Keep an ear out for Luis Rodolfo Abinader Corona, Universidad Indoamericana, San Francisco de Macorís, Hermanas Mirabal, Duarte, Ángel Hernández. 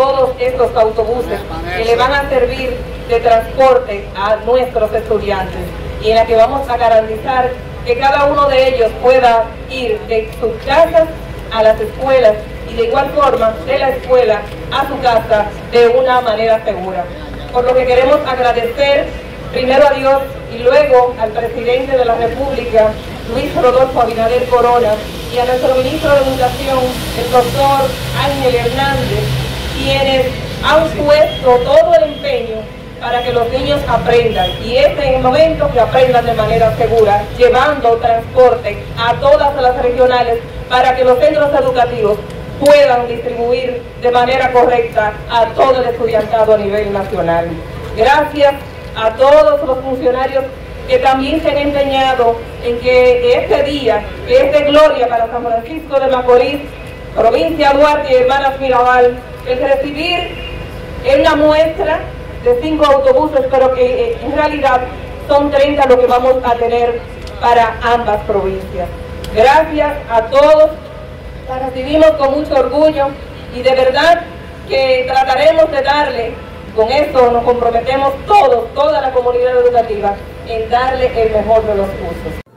todos estos autobuses que le van a servir de transporte a nuestros estudiantes, y en la que vamos a garantizar que cada uno de ellos pueda ir de sus casas a las escuelas y de igual forma de la escuela a su casa de una manera segura. Por lo que queremos agradecer primero a Dios y luego al presidente de la República, Luis Rodolfo Abinader Corona, y a nuestro ministro de Educación, el doctor Ángel Hernández, quienes han puesto todo el empeño para que los niños aprendan, y es en el momento que aprendan de manera segura, llevando transporte a todas las regionales para que los centros educativos puedan distribuir de manera correcta a todo el estudiantado a nivel nacional. Gracias a todos los funcionarios que también se han empeñado en que este día, que es de gloria para San Francisco de Macorís, provincia Duarte y Hermanas Mirabal, el recibir en una muestra de 5 autobuses, pero que en realidad son 30 lo que vamos a tener para ambas provincias. Gracias a todos, la recibimos con mucho orgullo y de verdad que trataremos de darle, con esto nos comprometemos todos, toda la comunidad educativa, en darle el mejor de los usos.